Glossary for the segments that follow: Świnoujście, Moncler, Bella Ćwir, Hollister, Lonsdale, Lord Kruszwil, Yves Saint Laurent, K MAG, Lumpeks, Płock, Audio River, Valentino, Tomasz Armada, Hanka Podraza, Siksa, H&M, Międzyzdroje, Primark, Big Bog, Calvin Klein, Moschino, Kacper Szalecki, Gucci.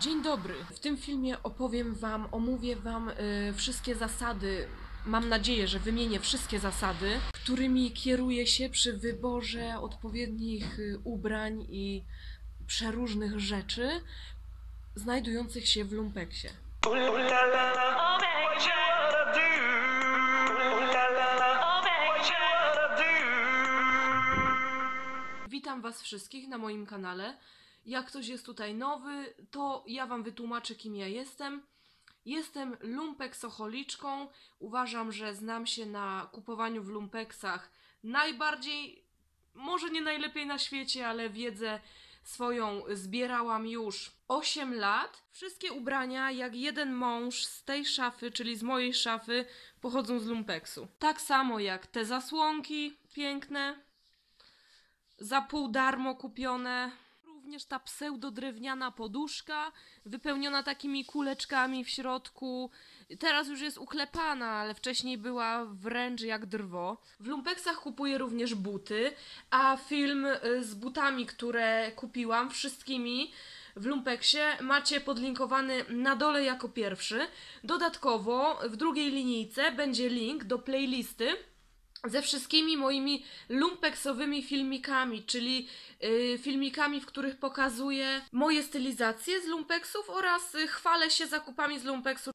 Dzień dobry. W tym filmie opowiem Wam, omówię Wam wszystkie zasady, mam nadzieję, że wymienię wszystkie zasady, którymi kieruję się przy wyborze odpowiednich ubrań i przeróżnych rzeczy znajdujących się w lumpeksie. Witam Was wszystkich na moim kanale. Jak ktoś jest tutaj nowy, to ja Wam wytłumaczę, kim ja jestem. Jestem lumpeksoholiczką. Uważam, że znam się na kupowaniu w lumpeksach najbardziej, może nie najlepiej na świecie, ale wiedzę swoją zbierałam już 8 lat. Wszystkie ubrania, jak jeden mąż z tej szafy, czyli z mojej szafy, pochodzą z lumpeksu. Tak samo jak te zasłonki piękne, za pół darmo kupione. Również ta pseudodrewniana poduszka, wypełniona takimi kuleczkami w środku. Teraz już jest uklepana, ale wcześniej była wręcz jak drwo. W lumpeksach kupuję również buty, a film z butami, które kupiłam, wszystkimi w lumpeksie, macie podlinkowany na dole jako pierwszy. Dodatkowo w drugiej linijce będzie link do playlisty ze wszystkimi moimi lumpeksowymi filmikami, czyli filmikami, w których pokazuję moje stylizacje z lumpeksów oraz chwalę się zakupami z lumpeksu.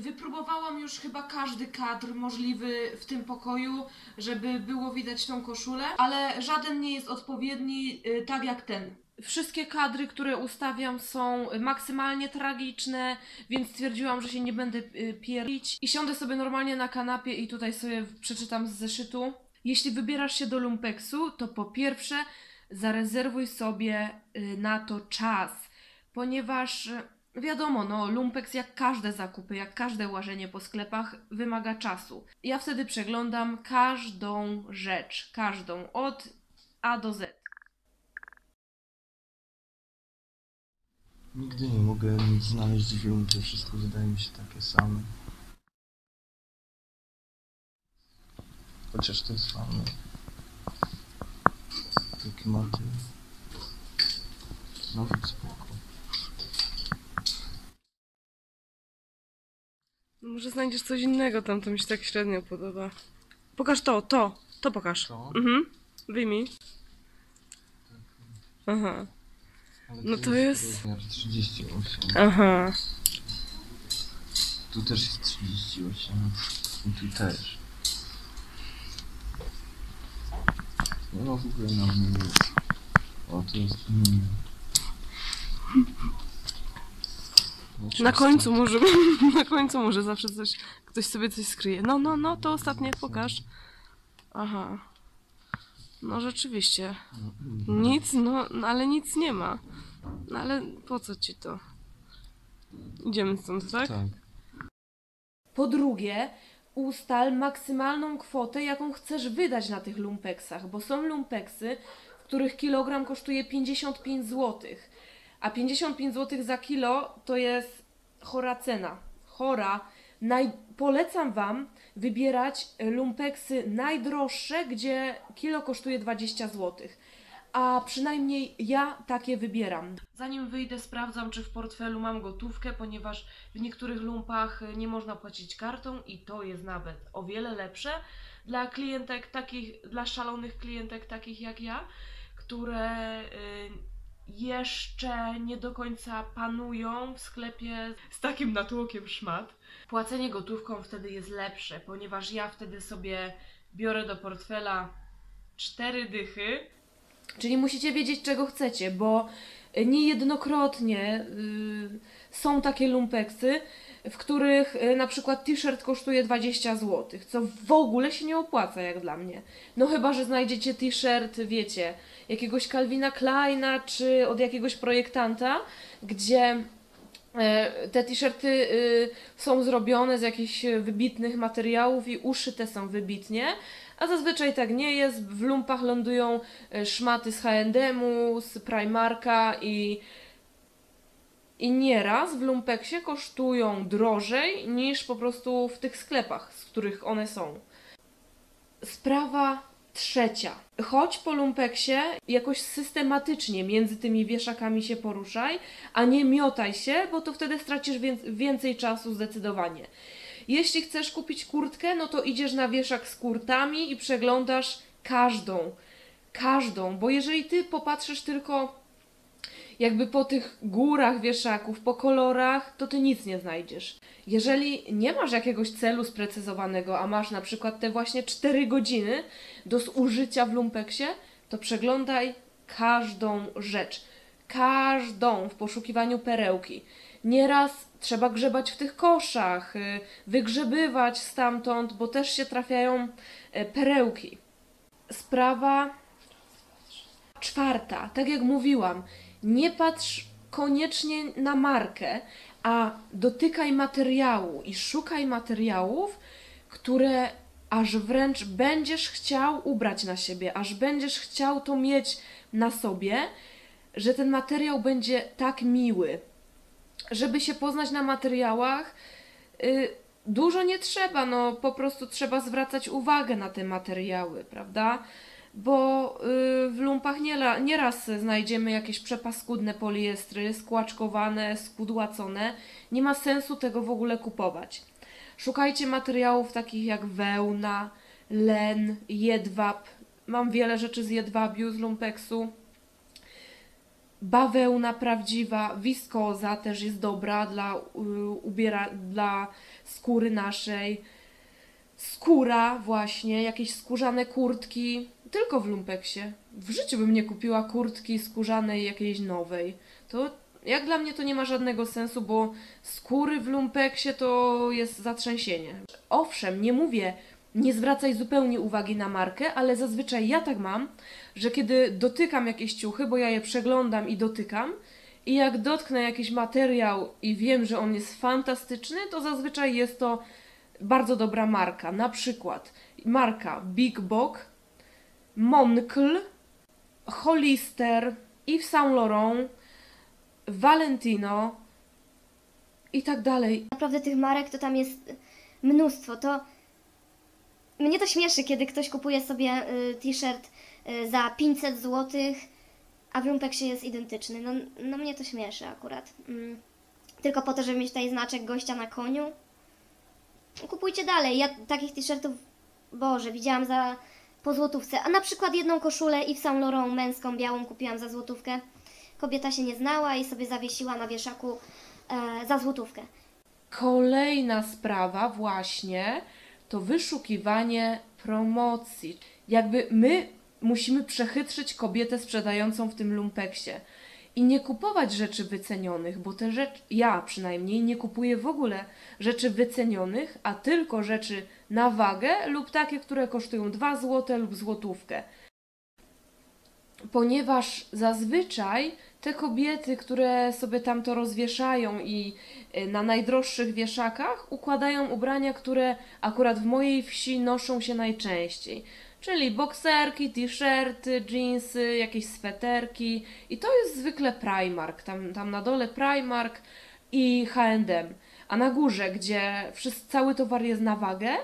Wypróbowałam już chyba każdy kadr możliwy w tym pokoju, żeby było widać tą koszulę, ale żaden nie jest odpowiedni tak jak ten. Wszystkie kadry, które ustawiam, są maksymalnie tragiczne, więc stwierdziłam, że się nie będę pierdzić i siądę sobie normalnie na kanapie i tutaj sobie przeczytam z zeszytu. Jeśli wybierasz się do lumpeksu, to po pierwsze zarezerwuj sobie na to czas, ponieważ wiadomo, no, lumpeks jak każde zakupy, jak każde łażenie po sklepach wymaga czasu. Ja wtedy przeglądam każdą rzecz, każdą, od A do Z. Nigdy nie mogę nic znaleźć w lumpie, wszystko wydaje mi się takie same. Chociaż to jest fajne. Taki motyw. Nawet spoko. No może znajdziesz coś innego tam, to mi się tak średnio podoba. Pokaż to, to pokaż. To? Mhm, wyjmij. Aha. Ale no to jest... 38. Aha. Tu też jest 38. I tu też. Nie ma w ogóle na mnie. O, to jest... No, na końcu może... Na końcu może zawsze coś... Ktoś sobie coś skryje. No, to ostatnie pokaż. Aha. No rzeczywiście. Nic, no ale nic nie ma. No ale po co ci to? Idziemy stąd, tak? Tak. Po drugie, ustal maksymalną kwotę, jaką chcesz wydać na tych lumpeksach, bo są lumpeksy, w których kilogram kosztuje 55 zł. A 55 zł za kilo to jest chora cena. Chora. Polecam Wam wybierać lumpeksy najdroższe, gdzie kilo kosztuje 20 zł. A przynajmniej ja takie wybieram. Zanim wyjdę, sprawdzam, czy w portfelu mam gotówkę, ponieważ w niektórych lumpach nie można płacić kartą i to jest nawet o wiele lepsze dla klientek takich, dla szalonych klientek takich jak ja, które jeszcze nie do końca panują w sklepie z takim natłokiem szmat. Płacenie gotówką wtedy jest lepsze, ponieważ ja wtedy sobie biorę do portfela 4 dychy. Czyli musicie wiedzieć, czego chcecie, bo niejednokrotnie są takie lumpeksy, w których na przykład t-shirt kosztuje 20 zł, co w ogóle się nie opłaca jak dla mnie. No chyba, że znajdziecie t-shirt, wiecie, jakiegoś Calvina Kleina czy od jakiegoś projektanta, gdzie te t-shirty są zrobione z jakichś wybitnych materiałów i uszyte są wybitnie, a zazwyczaj tak nie jest. W lumpach lądują szmaty z H&M-u, z Primarka i nieraz w lumpeksie kosztują drożej niż po prostu w tych sklepach, z których one są. Sprawa trzecia. Chodź po lumpeksie jakoś systematycznie między tymi wieszakami się poruszaj, a nie miotaj się, bo to wtedy stracisz więcej czasu zdecydowanie. Jeśli chcesz kupić kurtkę, no to idziesz na wieszak z kurtami i przeglądasz każdą, bo jeżeli ty popatrzysz tylko jakby po tych górach wieszaków, po kolorach, to ty nic nie znajdziesz. Jeżeli nie masz jakiegoś celu sprecyzowanego, a masz na przykład te właśnie 4 godziny do zużycia w lumpeksie, to przeglądaj każdą rzecz, każdą w poszukiwaniu perełki. Nieraz trzeba grzebać w tych koszach, wygrzebywać stamtąd, bo też się trafiają perełki. Sprawa czwarta, tak jak mówiłam, nie patrz koniecznie na markę, a dotykaj materiału i szukaj materiałów, które aż wręcz będziesz chciał ubrać na siebie, aż będziesz chciał to mieć na sobie, że ten materiał będzie tak miły. Żeby się poznać na materiałach, dużo nie trzeba, no po prostu trzeba zwracać uwagę na te materiały, prawda? Bo w lumpach nieraz znajdziemy jakieś przepaskudne poliestry, skłaczkowane, skudłacone. Nie ma sensu tego w ogóle kupować. Szukajcie materiałów takich jak wełna, len, jedwab. Mam wiele rzeczy z jedwabiu, z lumpeksu. Bawełna prawdziwa, wiskoza też jest dobra dla skóry naszej. Skóra właśnie, jakieś skórzane kurtki. Tylko w lumpeksie. W życiu bym nie kupiła kurtki skórzanej jakiejś nowej. To jak dla mnie to nie ma żadnego sensu, bo skóry w lumpeksie to jest zatrzęsienie. Owszem, nie mówię, nie zwracaj zupełnie uwagi na markę, ale zazwyczaj ja tak mam, że kiedy dotykam jakieś ciuchy, bo ja je przeglądam i dotykam, i jak dotknę jakiś materiał i wiem, że on jest fantastyczny, to zazwyczaj jest to bardzo dobra marka. Na przykład marka Big Bog, Moncler, Hollister, Yves Saint Laurent, Valentino i tak dalej. Naprawdę tych marek to tam jest mnóstwo. To mnie to śmieszy, kiedy ktoś kupuje sobie t-shirt za 500 zł, a w lumpeksie jest identyczny. No mnie to śmieszy akurat. Tylko po to, żeby mieć tutaj znaczek gościa na koniu. Kupujcie dalej. Ja takich t-shirtów, Boże, widziałam za... po złotówce, a na przykład jedną koszulę Yves Saint Laurent męską, białą kupiłam za złotówkę. Kobieta się nie znała i sobie zawiesiła na wieszaku za złotówkę. Kolejna sprawa właśnie to wyszukiwanie promocji. Jakby my musimy przechytrzyć kobietę sprzedającą w tym lumpeksie i nie kupować rzeczy wycenionych, bo te rzeczy, ja przynajmniej nie kupuję w ogóle rzeczy wycenionych, a tylko rzeczy na wagę lub takie, które kosztują 2 zł lub złotówkę. Ponieważ zazwyczaj te kobiety, które sobie tam to rozwieszają i na najdroższych wieszakach układają ubrania, które akurat w mojej wsi noszą się najczęściej. Czyli bokserki, t-shirty, jeansy, jakieś sweterki i to jest zwykle Primark, tam na dole Primark i H&M, a na górze, gdzie cały towar jest na wagę,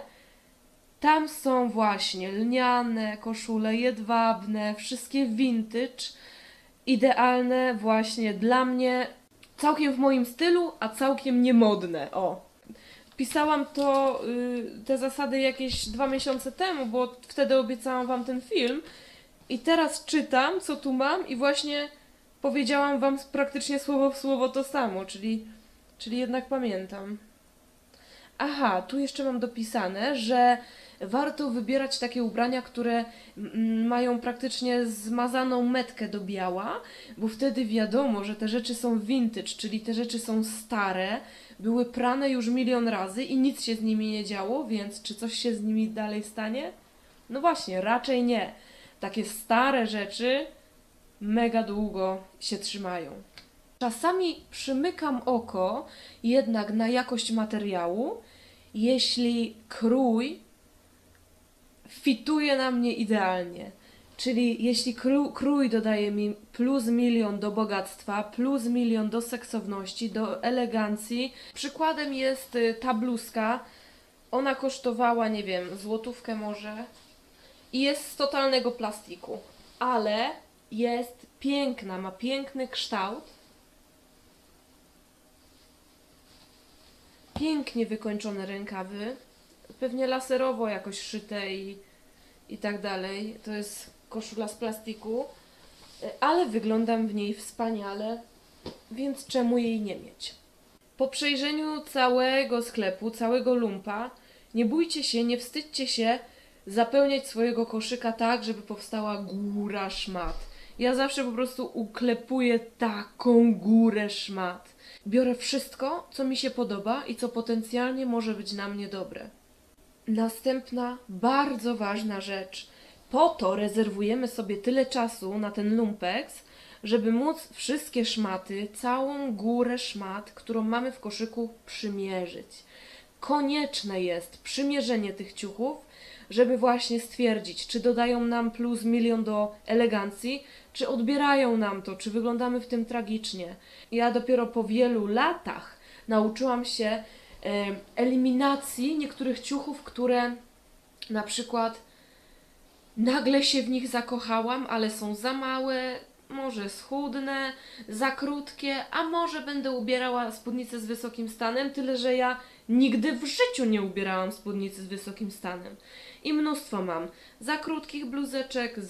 tam są właśnie lniane koszule jedwabne, wszystkie vintage, idealne właśnie dla mnie, całkiem w moim stylu, a całkiem niemodne, o. Pisałam to, te zasady jakieś 2 miesiące temu, bo wtedy obiecałam wam ten film i teraz czytam, co tu mam i właśnie powiedziałam wam praktycznie słowo w słowo to samo, czyli jednak pamiętam. Aha, tu jeszcze mam dopisane, że warto wybierać takie ubrania, które mają praktycznie zmazaną metkę do biała, bo wtedy wiadomo, że te rzeczy są vintage, czyli te rzeczy są stare, były prane już milion razy i nic się z nimi nie działo, więc czy coś się z nimi dalej stanie? No właśnie, raczej nie. Takie stare rzeczy mega długo się trzymają. Czasami przymykam oko jednak na jakość materiału, jeśli krój fituje na mnie idealnie. Czyli jeśli krój dodaje mi +1 milion do bogactwa, +1 milion do seksowności, do elegancji. Przykładem jest ta bluzka. Ona kosztowała, nie wiem, złotówkę może. i jest z totalnego plastiku, ale jest piękna, ma piękny kształt. Pięknie wykończone rękawy, pewnie laserowo jakoś szyte i tak dalej. To jest koszula z plastiku, ale wyglądam w niej wspaniale, więc czemu jej nie mieć? Po przejrzeniu całego sklepu, całego lumpa, nie bójcie się, nie wstydźcie się zapełniać swojego koszyka tak, żeby powstała góra szmat. Ja zawsze po prostu uklepuję taką górę szmat. Biorę wszystko, co mi się podoba i co potencjalnie może być na mnie dobre. Następna bardzo ważna rzecz. Po to rezerwujemy sobie tyle czasu na ten lumpeks, żeby móc wszystkie szmaty, całą górę szmat, którą mamy w koszyku, przymierzyć. Konieczne jest przymierzenie tych ciuchów, żeby właśnie stwierdzić, czy dodają nam plus milion do elegancji, czy odbierają nam to, czy wyglądamy w tym tragicznie. Ja dopiero po wielu latach nauczyłam się eliminacji niektórych ciuchów, które na przykład nagle się w nich zakochałam, ale są za małe, może schudnę, za krótkie, a może będę ubierała spódnicę z wysokim stanem, tyle że ja nigdy w życiu nie ubierałam spódnicy z wysokim stanem. I mnóstwo mam za krótkich bluzeczek,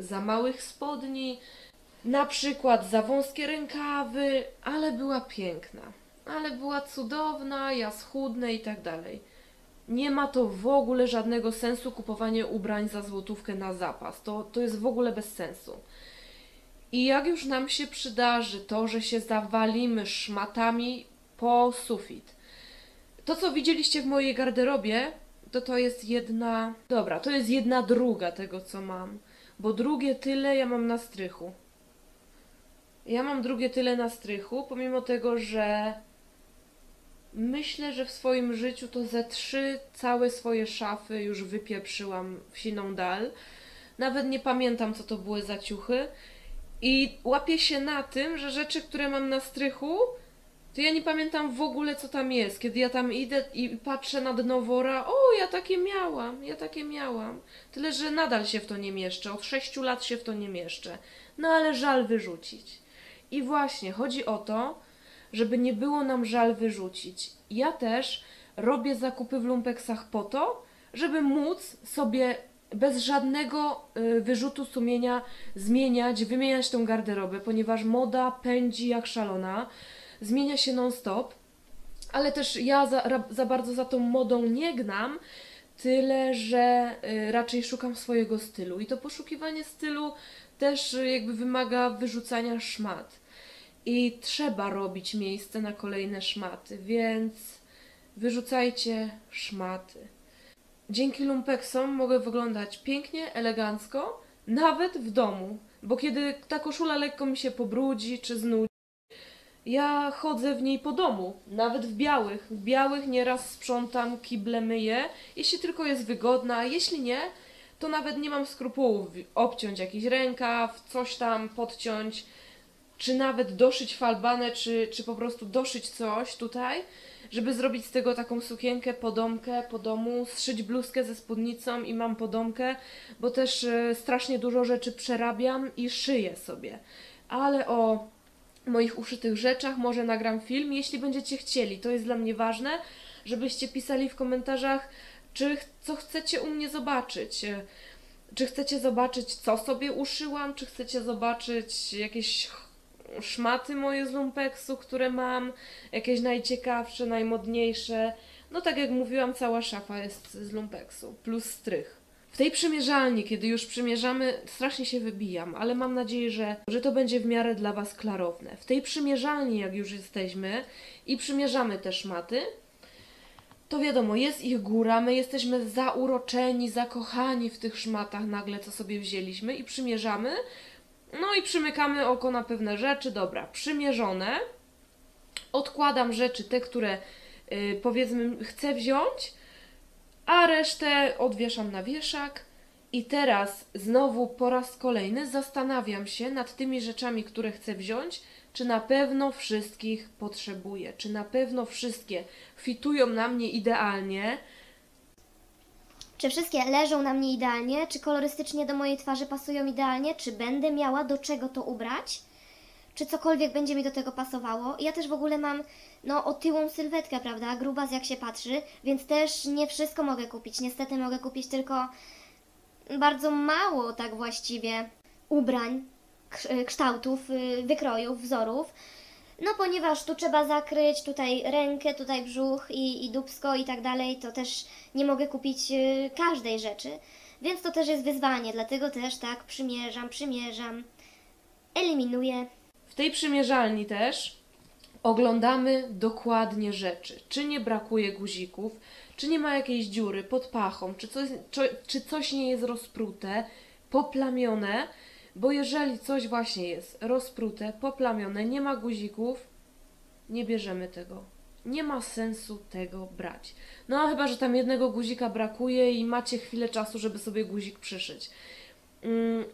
za małych spodni, na przykład za wąskie rękawy, ale była piękna, ale była cudowna, ja schudnę i tak dalej. Nie ma to w ogóle żadnego sensu kupowanie ubrań za złotówkę na zapas. To jest w ogóle bez sensu. I jak już nam się przydarzy to, że się zawalimy szmatami po sufit. To, co widzieliście w mojej garderobie, to jest jedna... Dobra, to jest 1/2 tego, co mam. Bo drugie tyle ja mam na strychu. Ja mam drugie tyle na strychu, pomimo tego, że... Myślę, że w swoim życiu to ze 3 całe swoje szafy już wypieprzyłam w siną dal. Nawet nie pamiętam, co to były za ciuchy. I łapię się na tym, że rzeczy, które mam na strychu, to ja nie pamiętam w ogóle, co tam jest. Kiedy ja tam idę i patrzę na dno wora, o, ja takie miałam. Tyle, że nadal się w to nie mieszczę. Od 6 lat się w to nie mieszczę. No ale żal wyrzucić. I właśnie, chodzi o to, żeby nie było nam żal wyrzucić. Ja też robię zakupy w lumpeksach po to, żeby móc sobie bez żadnego wyrzutu sumienia zmieniać, wymieniać tą garderobę, ponieważ moda pędzi jak szalona, zmienia się non-stop, ale też ja za bardzo za tą modą nie gnam, tyle że raczej szukam swojego stylu i to poszukiwanie stylu też jakby wymaga wyrzucania szmat. I trzeba robić miejsce na kolejne szmaty, więc wyrzucajcie szmaty. Dzięki lumpeksom mogę wyglądać pięknie, elegancko, nawet w domu, bo kiedy ta koszula lekko mi się pobrudzi czy znudzi, ja chodzę w niej po domu, nawet w białych. W białych nieraz sprzątam, kible myję, jeśli tylko jest wygodna, a jeśli nie, to nawet nie mam skrupułów obciąć jakiś rękaw, coś tam podciąć, czy nawet doszyć falbanę, czy po prostu doszyć coś tutaj, żeby zrobić z tego taką sukienkę, podomkę po domu, zszyć bluzkę ze spódnicą i mam podomkę, bo też strasznie dużo rzeczy przerabiam i szyję sobie. Ale o moich uszytych rzeczach może nagram film, jeśli będziecie chcieli. To jest dla mnie ważne, żebyście pisali w komentarzach, co chcecie u mnie zobaczyć. Czy chcecie zobaczyć, co sobie uszyłam, czy chcecie zobaczyć jakieś... szmaty moje z lumpeksu, które mam, jakieś najciekawsze, najmodniejsze. No tak jak mówiłam, cała szafa jest z lumpeksu, plus strych. W tej przymierzalni, kiedy już przymierzamy, strasznie się wybijam, ale mam nadzieję, że to będzie w miarę dla Was klarowne. W tej przymierzalni, jak już jesteśmy i przymierzamy te szmaty, to wiadomo, jest ich góra, my jesteśmy zauroczeni, zakochani w tych szmatach nagle, co sobie wzięliśmy i przymierzamy. No i przymykamy oko na pewne rzeczy, dobra, przymierzone, odkładam rzeczy, te, które powiedzmy chcę wziąć, a resztę odwieszam na wieszak i teraz znowu po raz kolejny zastanawiam się nad tymi rzeczami, które chcę wziąć, czy na pewno wszystkich potrzebuję, czy na pewno wszystkie fitują na mnie idealnie. Czy wszystkie leżą na mnie idealnie? Czy kolorystycznie do mojej twarzy pasują idealnie? Czy będę miała do czego to ubrać? Czy cokolwiek będzie mi do tego pasowało? Ja też w ogóle mam, no, otyłą sylwetkę, prawda? Grubas jak się patrzy, więc też nie wszystko mogę kupić. Niestety mogę kupić tylko bardzo mało tak właściwie ubrań, kształtów, wykrojów, wzorów. No ponieważ tu trzeba zakryć, tutaj rękę, tutaj brzuch i dupsko i tak dalej, to też nie mogę kupić każdej rzeczy. Więc to też jest wyzwanie, dlatego też tak przymierzam, eliminuję. W tej przymierzalni też oglądamy dokładnie rzeczy. Czy nie brakuje guzików, czy nie ma jakiejś dziury pod pachą, czy coś nie jest rozprute, poplamione. Bo jeżeli coś właśnie jest rozprute, poplamione, nie ma guzików, nie bierzemy tego. Nie ma sensu tego brać. No chyba, że tam jednego guzika brakuje i macie chwilę czasu, żeby sobie guzik przyszyć.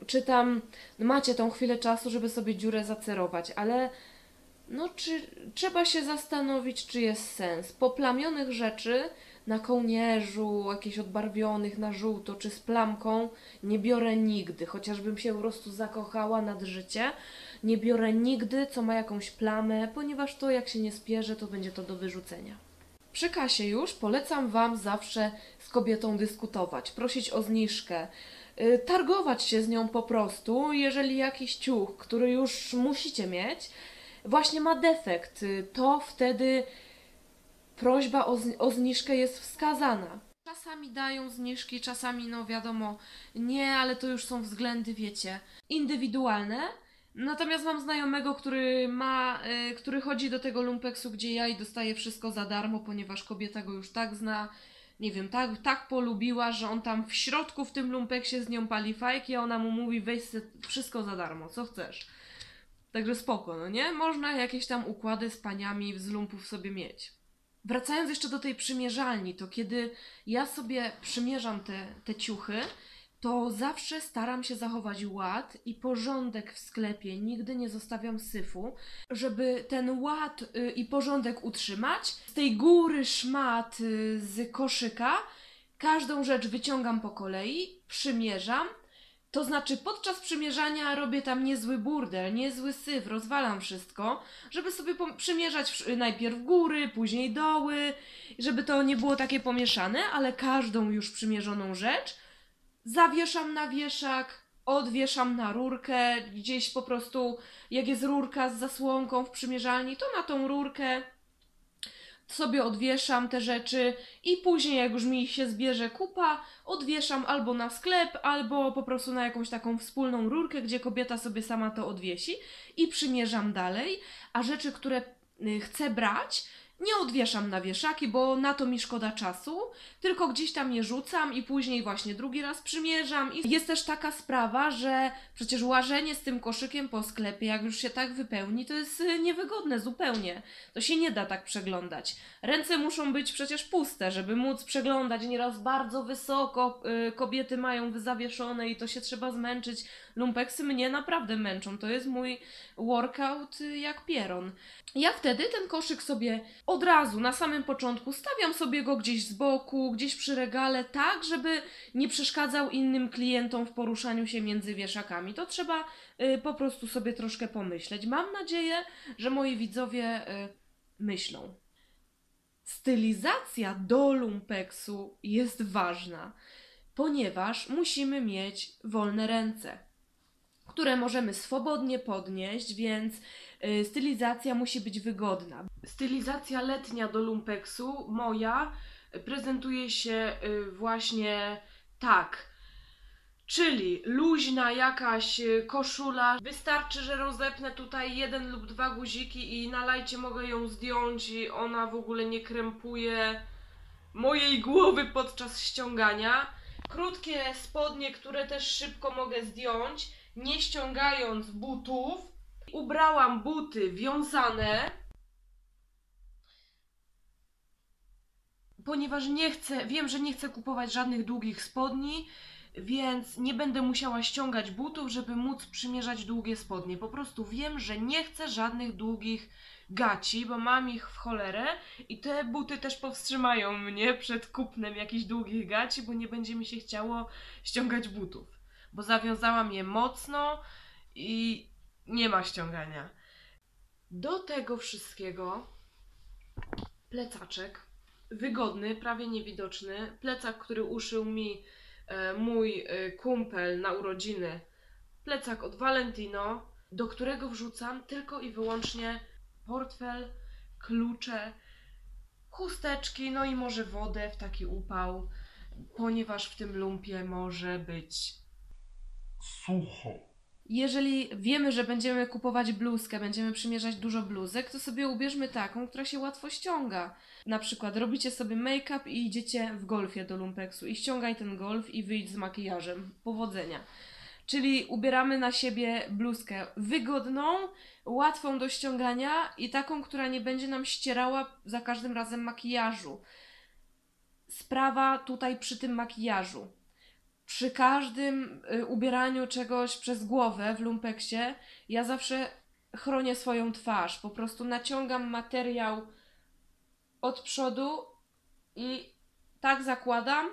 Czy tam macie tą chwilę czasu, żeby sobie dziurę zacerować, ale no czy trzeba się zastanowić, czy jest sens. Poplamionych rzeczy na kołnierzu, jakichś odbarwionych na żółto czy z plamką nie biorę nigdy, chociażbym się po prostu zakochała nad życie, nie biorę nigdy, co ma jakąś plamę, ponieważ to jak się nie spierze, to będzie to do wyrzucenia. Przy kasie już polecam Wam zawsze z kobietą dyskutować, prosić o zniżkę, targować się z nią po prostu, jeżeli jakiś ciuch, który już musicie mieć, właśnie ma defekt, to wtedy prośba o zniżkę jest wskazana. Czasami dają zniżki, czasami no wiadomo nie, ale to już są względy, wiecie, indywidualne. Natomiast mam znajomego, który chodzi do tego lumpeksu, gdzie ja i dostaje wszystko za darmo, ponieważ kobieta go już tak zna, nie wiem, tak polubiła, że on tam w środku w tym lumpeksie z nią pali fajki, a ona mu mówi weź wszystko za darmo, co chcesz. Także spoko, no nie? Można jakieś tam układy z paniami z lumpów sobie mieć. Wracając jeszcze do tej przymierzalni, to kiedy ja sobie przymierzam te ciuchy, to zawsze staram się zachować ład i porządek w sklepie. Nigdy nie zostawiam syfu, żeby ten ład i porządek utrzymać. Z tej góry szmat z koszyka każdą rzecz wyciągam po kolei, przymierzam. To znaczy podczas przymierzania robię tam niezły burdel, niezły syf, rozwalam wszystko, żeby sobie przymierzać najpierw góry, później doły, żeby to nie było takie pomieszane, ale każdą już przymierzoną rzecz zawieszam na wieszak, odwieszam na rurkę, gdzieś po prostu jak jest rurka z zasłonką w przymierzalni, to na tą rurkę sobie odwieszam te rzeczy i później jak już mi się zbierze kupa, odwieszam albo na sklep, albo po prostu na jakąś taką wspólną rurkę, gdzie kobieta sobie sama to odwiesi i przymierzam dalej, a rzeczy, które chcę brać, nie odwieszam na wieszaki, bo na to mi szkoda czasu, tylko gdzieś tam je rzucam i później właśnie drugi raz przymierzam. I jest też taka sprawa, że przecież łażenie z tym koszykiem po sklepie, jak już się tak wypełni, to jest niewygodne zupełnie. To się nie da tak przeglądać. Ręce muszą być przecież puste, żeby móc przeglądać. Nieraz bardzo wysoko kobiety mają zawieszone i to się trzeba zmęczyć. Lumpeksy mnie naprawdę męczą. To jest mój workout jak pieron. Ja wtedy ten koszyk sobie od razu, na samym początku stawiam sobie go gdzieś z boku, gdzieś przy regale, tak, żeby nie przeszkadzał innym klientom w poruszaniu się między wieszakami. To trzeba po prostu sobie troszkę pomyśleć. Mam nadzieję, że moi widzowie myślą. Stylizacja do lumpeksu jest ważna, ponieważ musimy mieć wolne ręce, które możemy swobodnie podnieść, więc stylizacja musi być wygodna. Stylizacja letnia do lumpeksu moja prezentuje się właśnie tak, czyli luźna jakaś koszula, wystarczy, że rozepnę tutaj jeden lub dwa guziki i na lajcie mogę ją zdjąć i ona w ogóle nie krępuje mojej głowy podczas ściągania. Krótkie spodnie, które też szybko mogę zdjąć, nie ściągając butów. Ubrałam buty wiązane, ponieważ nie chcę, wiem, że nie chcę kupować żadnych długich spodni, więc nie będę musiała ściągać butów, żeby móc przymierzać długie spodnie. Po prostu wiem, że nie chcę żadnych długich gaci, bo mam ich w cholerę i te buty też powstrzymają mnie przed kupnem jakichś długich gaci, bo nie będzie mi się chciało ściągać butów, bo zawiązałam je mocno i nie ma ściągania. Do tego wszystkiego plecaczek wygodny, prawie niewidoczny, plecak, który uszył mi mój kumpel na urodziny, plecak od Valentino, do którego wrzucam tylko i wyłącznie portfel, klucze, chusteczki, no i może wodę w taki upał, ponieważ w tym lumpie może być sucho. Jeżeli wiemy, że będziemy kupować bluzkę, będziemy przymierzać dużo bluzek, to sobie ubierzmy taką, która się łatwo ściąga. Na przykład robicie sobie make-up i idziecie w golfie do lumpeksu i ściągaj ten golf i wyjdź z makijażem. Powodzenia. Czyli ubieramy na siebie bluzkę wygodną, łatwą do ściągania i taką, która nie będzie nam ścierała za każdym razem makijażu. Sprawa tutaj przy tym makijażu. Przy każdym ubieraniu czegoś przez głowę w lumpeksie ja zawsze chronię swoją twarz. Po prostu naciągam materiał od przodu i tak zakładam,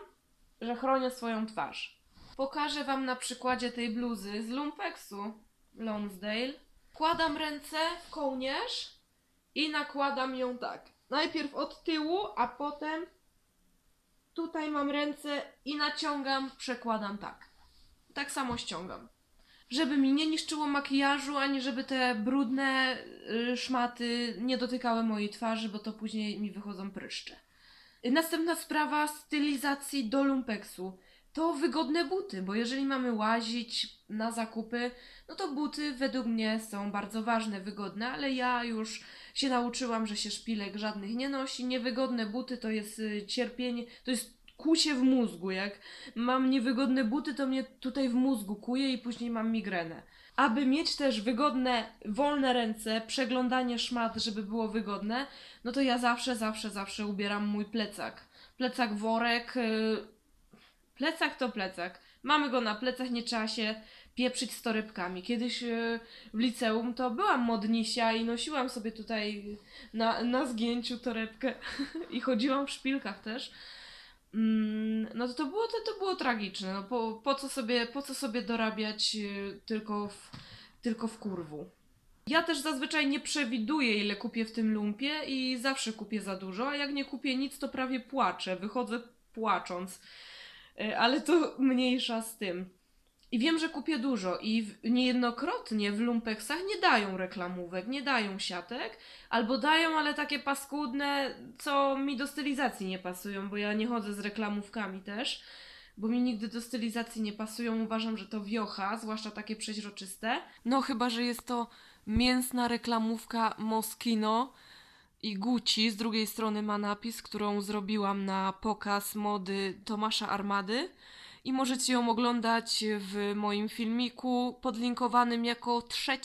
że chronię swoją twarz. Pokażę wam na przykładzie tej bluzy z lumpeksu Lonsdale. Wkładam ręce w kołnierz i nakładam ją tak. Najpierw od tyłu, a potem tutaj mam ręce i naciągam, przekładam tak. Tak samo ściągam. Żeby mi nie niszczyło makijażu, ani żeby te brudne szmaty nie dotykały mojej twarzy, bo to później mi wychodzą pryszcze. Następna sprawa stylizacji do lumpeksu. To wygodne buty, bo jeżeli mamy łazić na zakupy, no to buty według mnie są bardzo ważne, wygodne, ale ja już się nauczyłam, że się szpilek żadnych nie nosi. Niewygodne buty to jest cierpienie, to jest kucie w mózgu. Jak mam niewygodne buty, to mnie tutaj w mózgu kuje i później mam migrenę. Aby mieć też wygodne, wolne ręce, przeglądanie szmat, żeby było wygodne, no to ja zawsze ubieram mój plecak. Plecak, worek. Plecak to plecak. Mamy go na plecach, nie trzeba się pieprzyć z torebkami. Kiedyś w liceum to byłam modnisia i nosiłam sobie tutaj na zgięciu torebkę i chodziłam w szpilkach też. No to było tragiczne. No po co sobie dorabiać tylko w kurwu. Ja też zazwyczaj nie przewiduję, ile kupię w tym lumpie i zawsze kupię za dużo, a jak nie kupię nic, to prawie płaczę. Wychodzę płacząc. Ale to mniejsza z tym. I wiem, że kupię dużo i niejednokrotnie w lumpeksach nie dają reklamówek, nie dają siatek, albo dają, ale takie paskudne, co mi do stylizacji nie pasują, bo ja nie chodzę z reklamówkami też, bo mi nigdy do stylizacji nie pasują, uważam, że to wiocha, zwłaszcza takie przeźroczyste. No chyba, że jest to mięsna reklamówka Moschino i Gucci, z drugiej strony ma napis, którą zrobiłam na pokaz mody Tomasza Armady i możecie ją oglądać w moim filmiku podlinkowanym jako 3.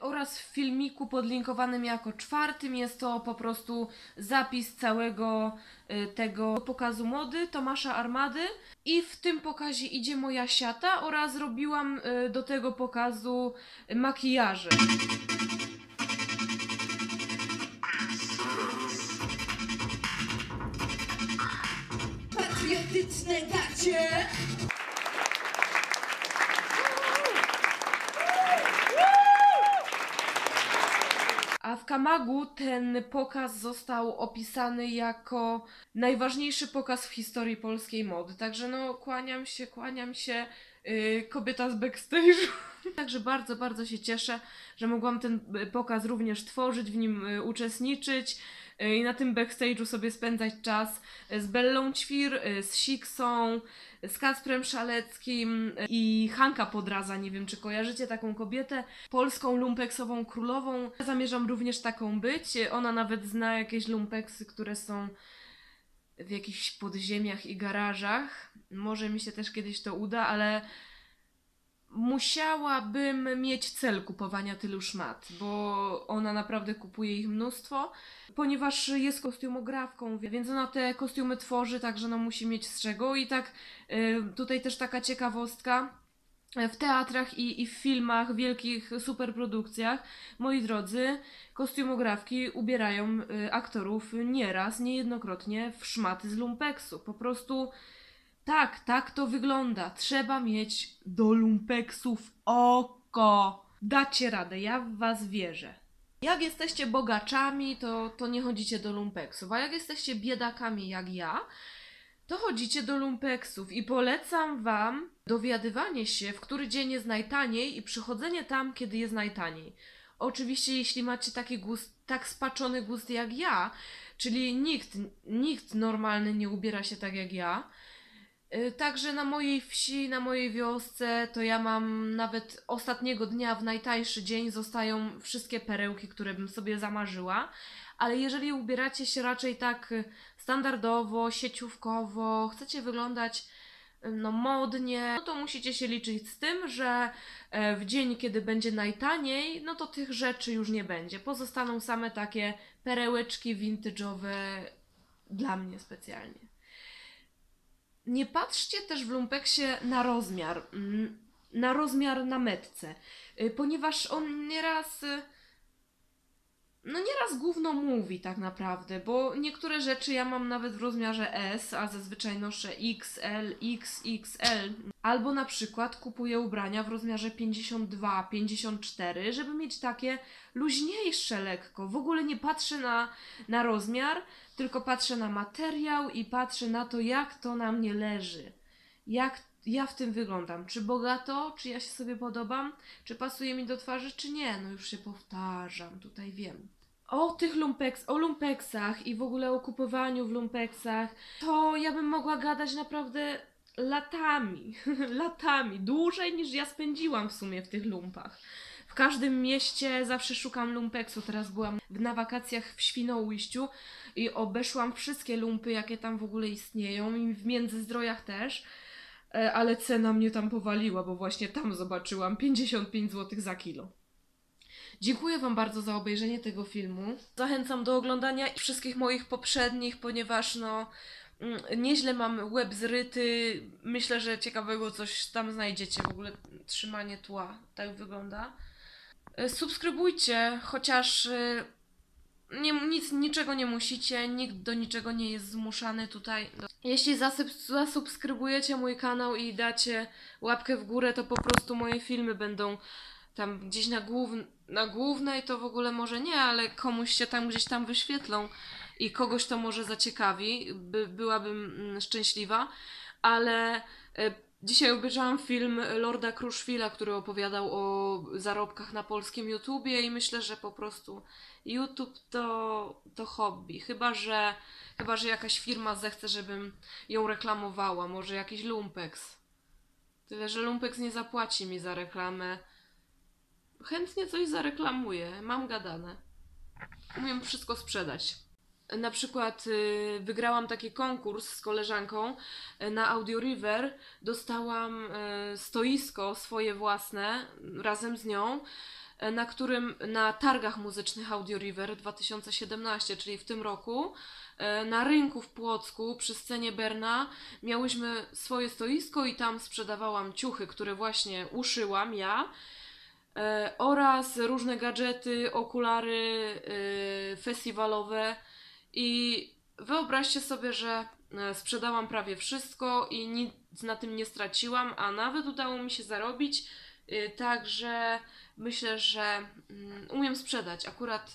oraz w filmiku podlinkowanym jako 4. Jest to po prostu zapis całego tego pokazu mody Tomasza Armady i w tym pokazie idzie moja siata oraz robiłam do tego pokazu makijaże. Gacie. A w Kamagu ten pokaz został opisany jako najważniejszy pokaz w historii polskiej mody. Także no kłaniam się kobieta z backstage'u. Także bardzo się cieszę, że mogłam ten pokaz również tworzyć, w nim uczestniczyć i na tym backstage'u sobie spędzać czas z Bellą Ćwir, z Siksą, z Kacprem Szaleckim i Hanka Podraza, nie wiem czy kojarzycie taką kobietę, polską lumpeksową królową. Zamierzam również taką być, ona nawet zna jakieś lumpeksy, które są w jakichś podziemiach i garażach. Może mi się też kiedyś to uda, ale musiałabym mieć cel kupowania tylu szmat, bo ona naprawdę kupuje ich mnóstwo, ponieważ jest kostiumografką, więc ona te kostiumy tworzy, także no musi mieć z czego. I tak tutaj też taka ciekawostka, w teatrach i w filmach, wielkich superprodukcjach, moi drodzy, kostiumografki ubierają aktorów nieraz, niejednokrotnie w szmaty z lumpeksu. Po prostu tak to wygląda. Trzeba mieć do lumpeksów oko. Dacie radę, ja w was wierzę. Jak jesteście bogaczami, to nie chodzicie do lumpeksów, a jak jesteście biedakami jak ja, to chodzicie do lumpeksów i polecam wam dowiadywanie się, w który dzień jest najtaniej i przychodzenie tam, kiedy jest najtaniej. Oczywiście jeśli macie taki gust, tak spaczony gust jak ja, czyli nikt normalny nie ubiera się tak jak ja, także na mojej wsi, na mojej wiosce, to ja mam nawet ostatniego dnia w najtańszy dzień zostają wszystkie perełki, które bym sobie zamarzyła, ale jeżeli ubieracie się raczej tak standardowo, sieciówkowo, chcecie wyglądać no modnie, no to musicie się liczyć z tym, że w dzień, kiedy będzie najtaniej, no to tych rzeczy już nie będzie. Pozostaną same takie perełeczki vintage'owe dla mnie specjalnie. Nie patrzcie też w lumpeksie na rozmiar na metce, ponieważ on nieraz gówno mówi tak naprawdę, bo niektóre rzeczy ja mam nawet w rozmiarze S, a zazwyczaj noszę XL, XXL. Albo na przykład kupuję ubrania w rozmiarze 52, 54, żeby mieć takie luźniejsze lekko. W ogóle nie patrzę na rozmiar, tylko patrzę na materiał i patrzę na to, jak to na mnie leży. Jak ja w tym wyglądam. Czy bogato, czy ja się sobie podobam, czy pasuje mi do twarzy, czy nie. No już się powtarzam, tutaj wiem. O lumpeksach i w ogóle o kupowaniu w lumpeksach, to ja bym mogła gadać naprawdę latami, latami, dłużej niż ja spędziłam w sumie w tych lumpach. W każdym mieście zawsze szukam lumpeksu. Teraz byłam na wakacjach w Świnoujściu i obeszłam wszystkie lumpy, jakie tam w ogóle istnieją i w Międzyzdrojach też. Ale cena mnie tam powaliła, bo właśnie tam zobaczyłam 55 zł za kilo. Dziękuję wam bardzo za obejrzenie tego filmu. Zachęcam do oglądania wszystkich moich poprzednich, ponieważ no nieźle mam łeb zryty. Myślę, że ciekawego coś tam znajdziecie. W ogóle trzymanie tła tak wygląda. Subskrybujcie, chociaż niczego nie musicie, nikt do niczego nie jest zmuszany tutaj. Jeśli zasubskrybujecie mój kanał i dacie łapkę w górę, to po prostu moje filmy będą tam gdzieś na głównej, to w ogóle może nie, ale komuś się tam gdzieś tam wyświetlą i kogoś to może zaciekawi, byłabym szczęśliwa, ale dzisiaj obejrzałam film Lorda Kruszwila, który opowiadał o zarobkach na polskim YouTubie i myślę, że po prostu YouTube to hobby. Chyba że jakaś firma zechce, żebym ją reklamowała. Może jakiś lumpeks. Tyle, że lumpeks nie zapłaci mi za reklamę. Chętnie coś zareklamuję. Mam gadane. Umiem wszystko sprzedać. Na przykład wygrałam taki konkurs z koleżanką na Audio River. Dostałam stoisko swoje własne razem z nią, na którym na targach muzycznych Audio River 2017, czyli w tym roku, na rynku w Płocku przy scenie Berna miałyśmy swoje stoisko i tam sprzedawałam ciuchy, które właśnie uszyłam ja, oraz różne gadżety, okulary festiwalowe. I wyobraźcie sobie, że sprzedałam prawie wszystko i nic na tym nie straciłam, a nawet udało mi się zarobić, także myślę, że umiem sprzedać. Akurat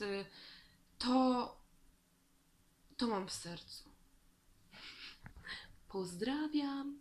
to mam w sercu. Pozdrawiam!